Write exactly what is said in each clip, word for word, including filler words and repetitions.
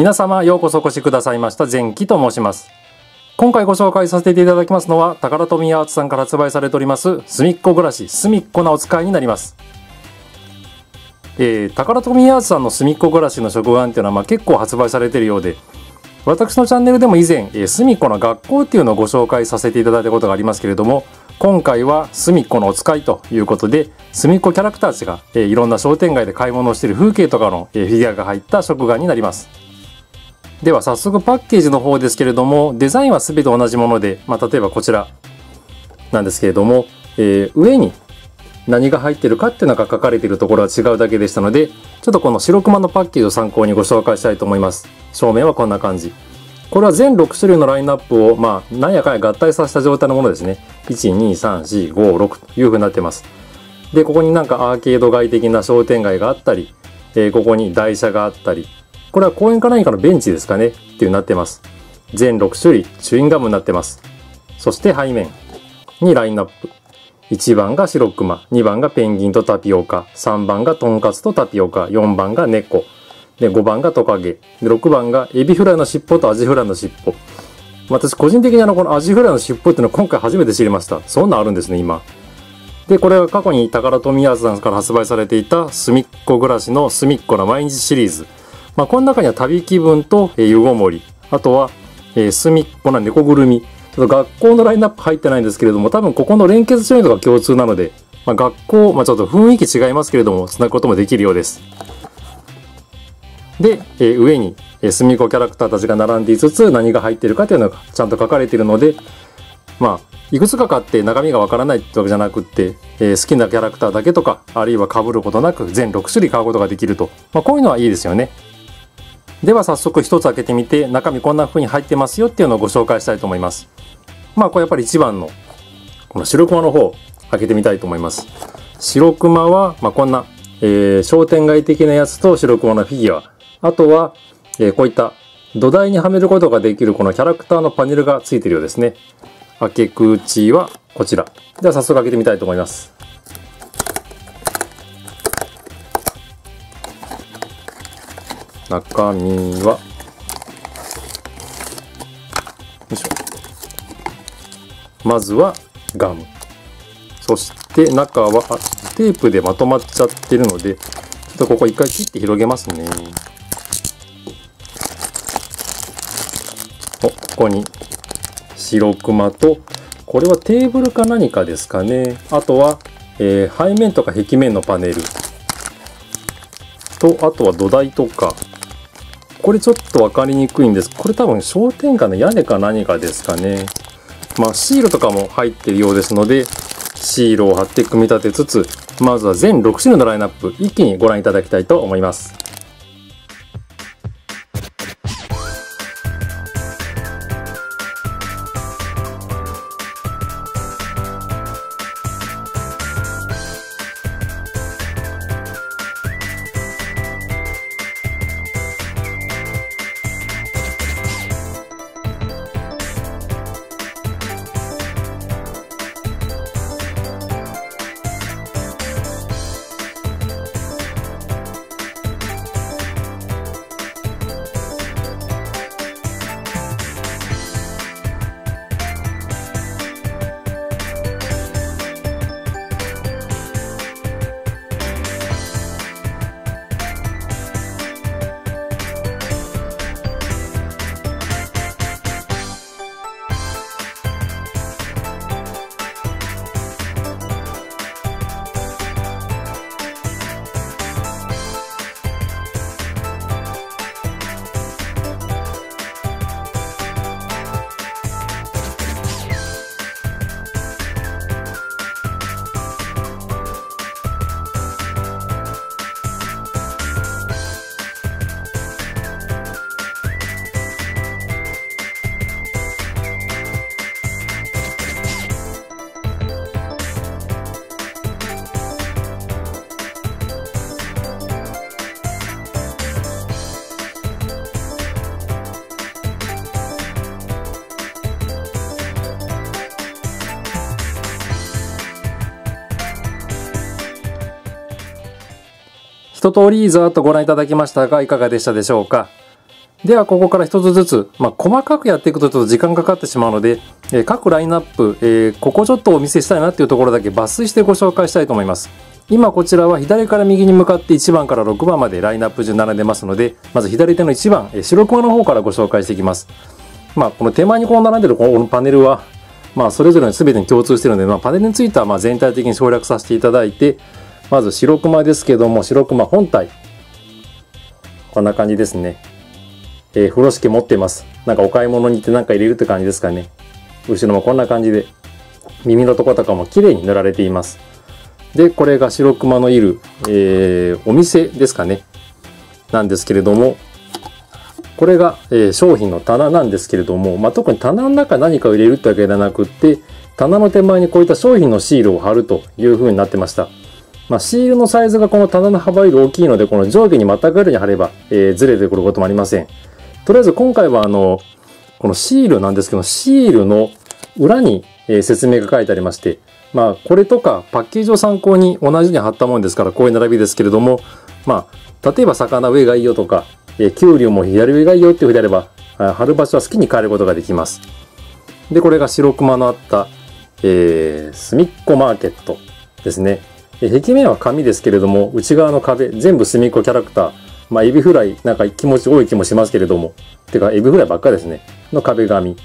皆様ようこそお越しくださいました。善喜と申します。今回ご紹介させていただきますのは、宝富屋アーツさんから発売されておりますすみっこ暮らしすみっこなお使いになります。えー、宝富屋アーツさんのすみっこ暮らしの食玩っていうのは、まあ、結構発売されているようで、私のチャンネルでも以前、えー、すみっこの学校っていうのをご紹介させていただいたことがありますけれども、今回はすみっこのお使いということで、すみっこキャラクターたちが、えー、いろんな商店街で買い物をしている風景とかの、えー、フィギュアが入った食玩になります。では早速パッケージの方ですけれども、デザインは全て同じもので、まあ、例えばこちらなんですけれども、えー、上に何が入ってるかっていうのが書かれているところは違うだけでしたので、ちょっとこの白熊のパッケージを参考にご紹介したいと思います。正面はこんな感じ。これは全ろく種類のラインナップを、まあ、なんやかんや合体させた状態のものですね。いち、に、さん、よん、ご、ろくという風になってます。で、ここになんかアーケード街的な商店街があったり、えー、ここに台車があったり、これは公園か何かのベンチですかねっていうなってます。全ろく種類、チューインガムになってます。そして背面にラインナップ。いちばんが白熊、にばんがペンギンとタピオカ、さんばんがトンカツとタピオカ、よんばんが猫、でごばんがトカゲ、でろくばんがエビフライの尻尾とアジフライの尻尾。私個人的にあのこのアジフライの尻尾っていうのは今回初めて知りました。そんなんあるんですね、今。で、これは過去に宝富屋さんから発売されていたすみっこ暮らしのすみっこな毎日シリーズ。まあ、この中には旅気分と湯ごもり、あとは、えー、すみっこな猫ぐるみ。ちょっと学校のラインナップ入ってないんですけれども、多分ここの連結順位とか共通なので、まあ、学校、まあ、ちょっと雰囲気違いますけれども、つなぐこともできるようです。で、えー、上に、えー、すみっこキャラクターたちが並んでいつつ、何が入っているかというのがちゃんと書かれているので、まあ、いくつか買って中身がわからないってわけじゃなくって、えー、好きなキャラクターだけとか、あるいは被ることなく全ろく種類買うことができると。まあ、こういうのはいいですよね。では早速一つ開けてみて、中身こんな風に入ってますよっていうのをご紹介したいと思います。まあこれやっぱり一番のこの白熊の方開けてみたいと思います。白熊は、まあ、こんな、えー、商店街的なやつと白熊のフィギュア、あとは、えー、こういった土台にはめることができるこのキャラクターのパネルがついてるようですね。開け口はこちら。では早速開けてみたいと思います。中身は、よいしょ。まずはガム。そして中は、あ、テープでまとまっちゃってるので、ちょっとここ一回切って広げますね。お、ここに白熊と、これはテーブルか何かですかね。あとは、えー、背面とか壁面のパネル。と、あとは土台とか。これちょっと分かりにくいんです。これ多分商店街の屋根か何かですかね。まあシールとかも入ってるようですので、シールを貼って組み立てつつ、まずは全ろく種類のラインナップ、一気にご覧いただきたいと思います。一通りざーっとご覧いただきましたが、いかがでしたでしょうか。では、ここから一つずつ、まあ、細かくやっていくとちょっと時間かかってしまうので、えー、各ラインナップ、えー、ここちょっとお見せしたいなっていうところだけ抜粋してご紹介したいと思います。今こちらは左から右に向かっていちばんからろくばんまでラインナップ順並んでますので、まず左手のいちばん、えー、白熊の方からご紹介していきます。まあ、この手前にこう並んでるこのパネルは、まあ、それぞれの全てに共通しているので、まあ、パネルについてはまあ全体的に省略させていただいて、まず白熊ですけども、白熊本体。こんな感じですね。えー、風呂敷持ってます。なんかお買い物に行ってなんか入れるって感じですかね。後ろもこんな感じで、耳のとことかも綺麗に塗られています。で、これが白熊のいる、えー、お店ですかね。なんですけれども、これが、えー、商品の棚なんですけれども、まあ、特に棚の中何かを入れるってわけではなくって、棚の手前にこういった商品のシールを貼るという風になってました。まあ、シールのサイズがこの棚の幅より大きいので、この上下にまたぐるに貼れば、えー、ずれてくることもありません。とりあえず今回はあの、このシールなんですけど、シールの裏に説明が書いてありまして、まあこれとかパッケージを参考に同じように貼ったものですから、こういう並びですけれども、まあ例えば魚上がいいよとか、キュウリも左上がいいよっていうふうであれば、貼る場所は好きに変えることができます。で、これが白熊のあった、えー、すみっこマーケットですね。壁面は紙ですけれども、内側の壁、全部すみっこキャラクター、まあ、エビフライ、なんか気持ち多い気もしますけれども。てか、エビフライばっかりですね。の壁紙。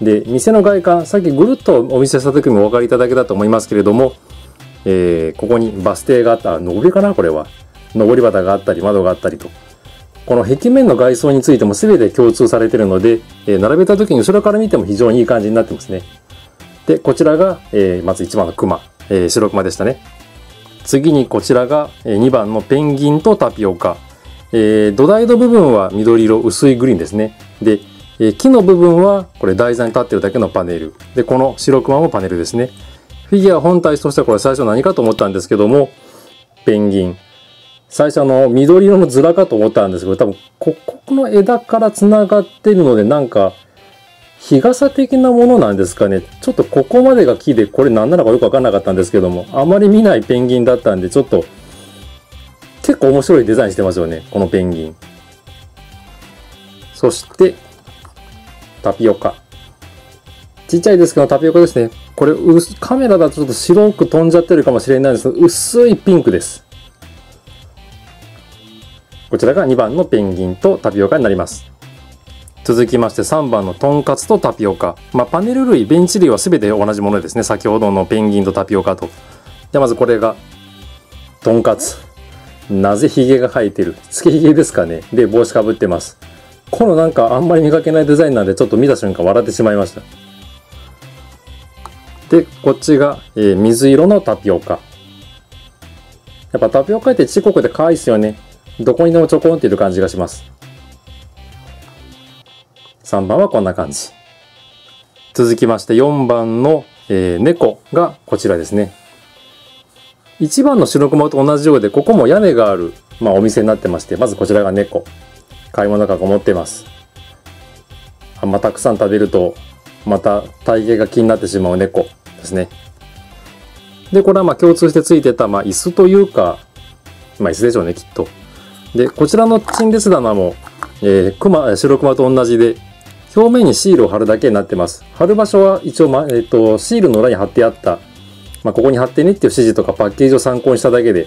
で、店の外観、さっきぐるっとお見せした時もお分かりいただけたと思いますけれども、えー、ここにバス停があった、上りかなこれは。上り旗があったり、窓があったりと。この壁面の外装についても全て共通されているので、えー、並べた時に後ろから見ても非常にいい感じになってますね。で、こちらが、えー、まずいちばんの熊、えー、白熊でしたね。次にこちらがにばんのペンギンとタピオカ。えー、土台の部分は緑色、薄いグリーンですね。で、えー、木の部分はこれ台座に立ってるだけのパネル。で、この白熊もパネルですね。フィギュア本体としてはこれ最初何かと思ったんですけども、ペンギン。最初あの緑色のヅラかと思ったんですけど、多分ここの枝から繋がってるので、なんか日傘的なものなんですかね。ちょっとここまでが木で、これ何なのかよくわかんなかったんですけども、あまり見ないペンギンだったんで、ちょっと結構面白いデザインしてますよね、このペンギン。そして、タピオカ。ちっちゃいですけど、タピオカですね。これ、カメラだとちょっと白く飛んじゃってるかもしれないんですけど、薄いピンクです。こちらがにばんのペンギンとタピオカになります。続きましてさんばんのトンカツとタピオカ。まあ、パネル類、ベンチ類は全て同じものですね。先ほどのペンギンとタピオカと。で、まずこれが、トンカツ。なぜヒゲが生えてる。つけヒゲですかね。で、帽子かぶってます。このなんかあんまり見かけないデザインなんで、ちょっと見た瞬間笑ってしまいました。で、こっちが、えー、水色のタピオカ。やっぱタピオカってちっこくて可愛いですよね。どこにでもちょこんっている感じがします。さんばんはこんな感じ。続きましてよんばんの、えー、猫がこちらですね。いちばんの白熊と同じようで、ここも屋根がある、まあ、お店になってまして、まずこちらが猫。買い物かご持ってます。あんまたくさん食べると、また体型が気になってしまう猫ですね。で、これはまあ共通してついてた、まあ椅子というか、まあ椅子でしょうね、きっと。で、こちらの陳列棚も、えー、熊、白熊と同じで、表面にシールを貼るだけになってます。貼る場所は一応、ま、えっと、シールの裏に貼ってあった、まあここに貼ってねっていう指示とかパッケージを参考にしただけで、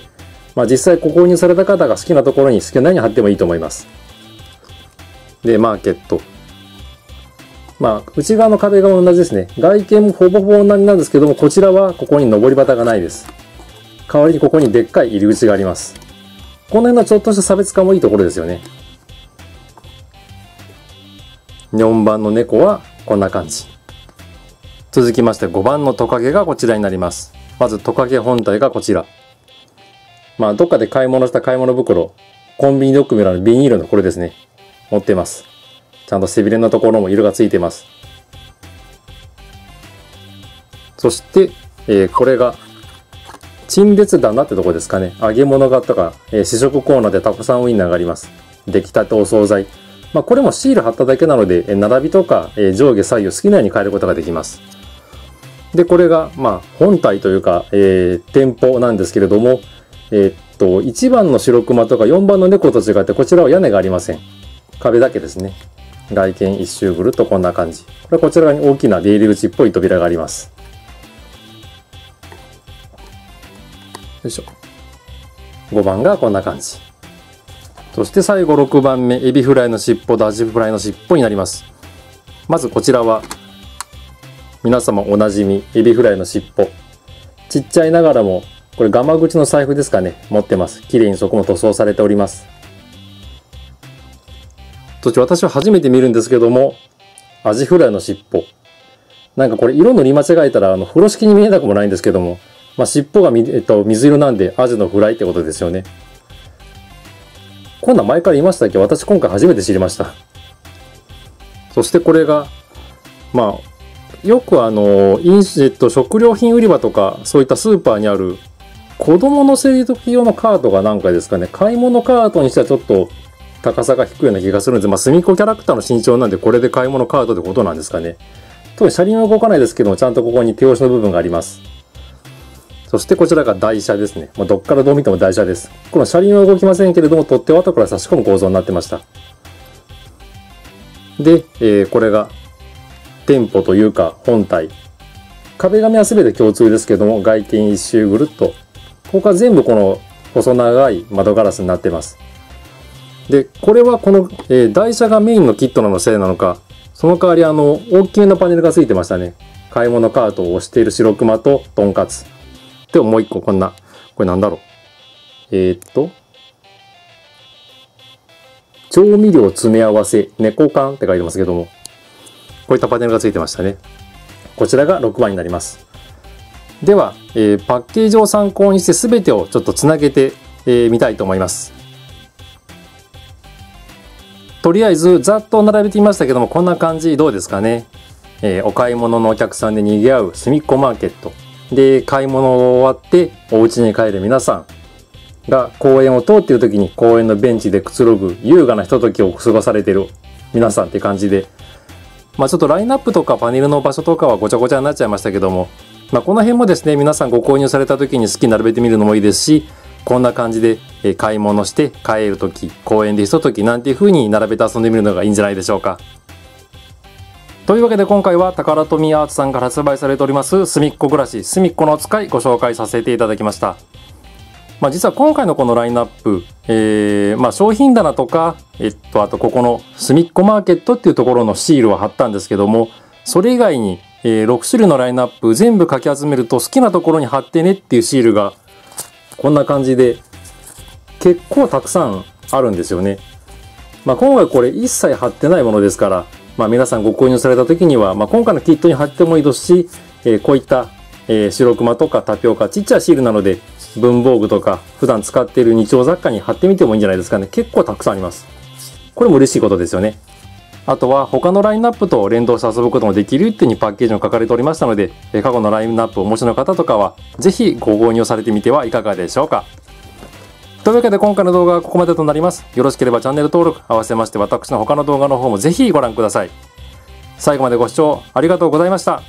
まあ実際ご購入された方が好きなところに好きなように貼ってもいいと思います。で、マーケット。まあ内側の壁が同じですね。外見もほぼほぼ同じなんですけども、こちらはここに上り旗がないです。代わりにここにでっかい入り口があります。この辺のちょっとした差別化もいいところですよね。よんばんの猫はこんな感じ。続きましてごばんのトカゲがこちらになります。まずトカゲ本体がこちら。まあどっかで買い物した買い物袋、コンビニドッグメラのビニールのこれですね。持ってます。ちゃんと背びれのところも色がついてます。そして、えー、これが陳列棚ってとこですかね。揚げ物がとか、えー、試食コーナーでタコさんウインナーがあります。出来たてお惣菜。まあこれもシール貼っただけなので、並びとか、えー、上下左右好きなように変えることができます。で、これが、まあ、本体というか、えー、店舗なんですけれども、えー、っと、いちばんの白熊とかよんばんの猫と違って、こちらは屋根がありません。壁だけですね。外見一周ぐるっとこんな感じ。これこちら側に大きな出入り口っぽい扉があります。よいしょ。ごばんがこんな感じ。そして最後ろくばんめ、エビフライの尻尾とアジフライの尻尾になります。まずこちらは、皆様おなじみ、エビフライの尻尾。ちっちゃいながらも、これガマ口の財布ですかね、持ってます。綺麗にそこも塗装されております。そして私は初めて見るんですけども、アジフライの尻尾。なんかこれ色塗り間違えたら、あの、風呂敷に見えなくもないんですけども、まあ、尻尾がみ、えっと、水色なんで、アジのフライってことですよね。こんなん前から言いましたっけ？私今回初めて知りました。そしてこれが、まあ、よくあの、飲食、えっと、食料品売り場とか、そういったスーパーにある、子供の生理時用のカートがなんかですかね、買い物カートにしてはちょっと、高さが低いような気がするんです。まあ、隅っこキャラクターの身長なんで、これで買い物カートってことなんですかね。特に車輪は動かないですけども、ちゃんとここに手押しの部分があります。そしてこちらが台車ですね。まあ、どっからどう見ても台車です。この車輪は動きませんけれども、取っ手は後から差し込む構造になってました。で、えー、これが店舗というか本体。壁紙は全て共通ですけども、外見一周ぐるっと。ここは全部この細長い窓ガラスになってます。で、これはこの、えー、台車がメインのキットなのせいなのか、その代わりあの、大きめのパネルが付いてましたね。買い物カートを押している白熊とトンカツ。で、もう一個こんな、これなんだろう。えー、っと、調味料詰め合わせ、猫缶って書いてますけども、こういったパネルが付いてましたね。こちらがろくばんになります。では、えー、パッケージを参考にして全てをちょっとつなげてみ、えー、たいと思います。とりあえずざっと並べてみましたけども、こんな感じどうですかね、えー、お買い物のお客さんでにぎわう隅っこマーケットで、買い物を終わってお家に帰る皆さんが公園を通っている時に公園のベンチでくつろぐ優雅なひとときを過ごされている皆さんって感じで、まあ、ちょっとラインナップとかパネルの場所とかはごちゃごちゃになっちゃいましたけども、まあ、この辺もですね、皆さんご購入された時に好きに並べてみるのもいいですし、こんな感じで買い物して帰るとき、公園でひとときなんていう風に並べて遊んでみるのがいいんじゃないでしょうか。というわけで今回はタカラトミーアーツさんから発売されておりますすみっこ暮らし、すみっこのお使いご紹介させていただきました。まあ、実は今回のこのラインナップ、えー、まあ商品棚とか、えっと、あとここのすみっこマーケットっていうところのシールを貼ったんですけども、それ以外にろくしゅるいのラインナップ全部かき集めると好きなところに貼ってねっていうシールがこんな感じで結構たくさんあるんですよね。まあ、今回これ一切貼ってないものですから、まあ、皆さんご購入された時には、まあ、今回のキットに貼ってもいいですし、えー、こういった、えー、白熊とかタピオカちっちゃいシールなので文房具とか普段使っている日用雑貨に貼ってみてもいいんじゃないですかね。結構たくさんあります。これも嬉しいことですよね。あとは他のラインナップと連動して遊ぶこともできるっていうにパッケージも書かれておりましたので、過去のラインナップをお持ちの方とかはぜひご購入されてみてはいかがでしょうか。というわけで今回の動画はここまでとなります。よろしければチャンネル登録、合わせまして私の他の動画の方もぜひご覧ください。最後までご視聴ありがとうございました。